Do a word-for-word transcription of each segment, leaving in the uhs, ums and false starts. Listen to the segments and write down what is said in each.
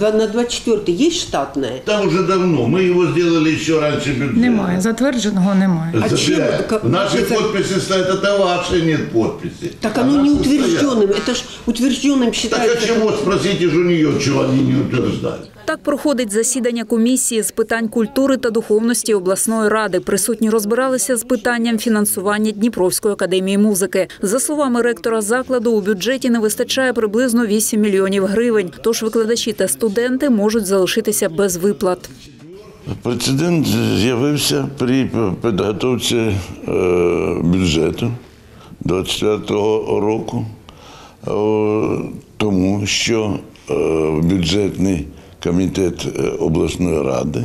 На двадцять четвертий є штатне? Там вже давно, ми його зробили ще раніше бюджету. Немає, затвердженого немає. А чим? Наші підписи стоять, а ваші нет підписи. Так воно не утвердженим, це ж утвердженим вважається. Так а чого, спросите ж у неї, чого вони не утверджали. Так проходить засідання комісії з питань культури та духовності обласної ради. Присутні розбиралися з питанням фінансування Дніпровської академії музики. За словами ректора закладу, у бюджеті не вистачає приблизно вісім мільйонів гривень. Тож викладачі та студенти можуть залишитися без виплат. Прецедент з'явився при підготовці бюджету дві тисячі двадцять четвертого року, тому що бюджетний комітет обласної ради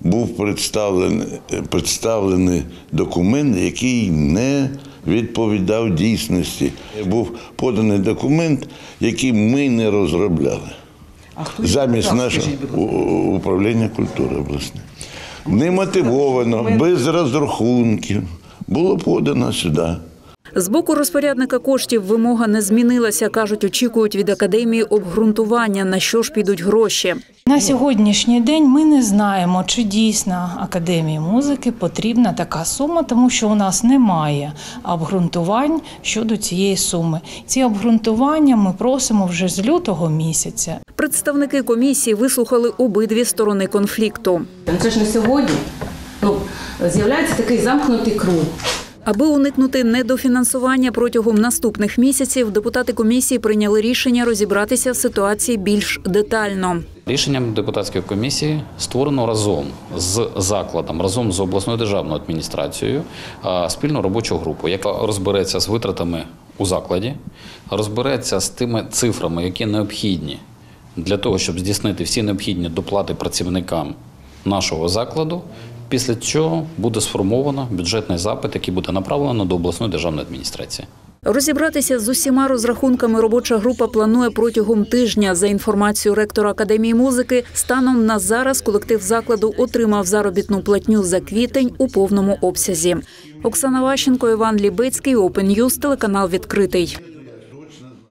був представлений, представлений документ, який не відповідав дійсності. Був поданий документ, який ми не розробляли. Замість нашого управління культури обласне. Немотивовано, без розрахунків було подано сюди. З боку розпорядника коштів вимога не змінилася. Кажуть, очікують від академії обґрунтування, на що ж підуть гроші. На сьогоднішній день ми не знаємо, чи дійсно академії музики потрібна така сума, тому що у нас немає обґрунтувань щодо цієї суми. Ці обґрунтування ми просимо вже з лютого місяця. Представники комісії вислухали обидві сторони конфлікту. Це ж не сьогодні. Ну, з'являється такий замкнутий круг. Аби уникнути недофінансування протягом наступних місяців, депутати комісії прийняли рішення розібратися в ситуації більш детально. Рішенням депутатської комісії створено разом з закладом, разом з обласною державною адміністрацією спільну робочу групу, яка розбереться з витратами у закладі, розбереться з тими цифрами, які необхідні для того, щоб здійснити всі необхідні доплати працівникам нашого закладу. Після цього буде сформовано бюджетний запит, який буде направлено до обласної державної адміністрації. Розібратися з усіма розрахунками робоча група планує протягом тижня. За інформацією ректора академії музики, станом на зараз колектив закладу отримав заробітну платню за квітень у повному обсязі. Оксана Ващенко, Іван Либицький, OpenNews, телеканал «Відкритий».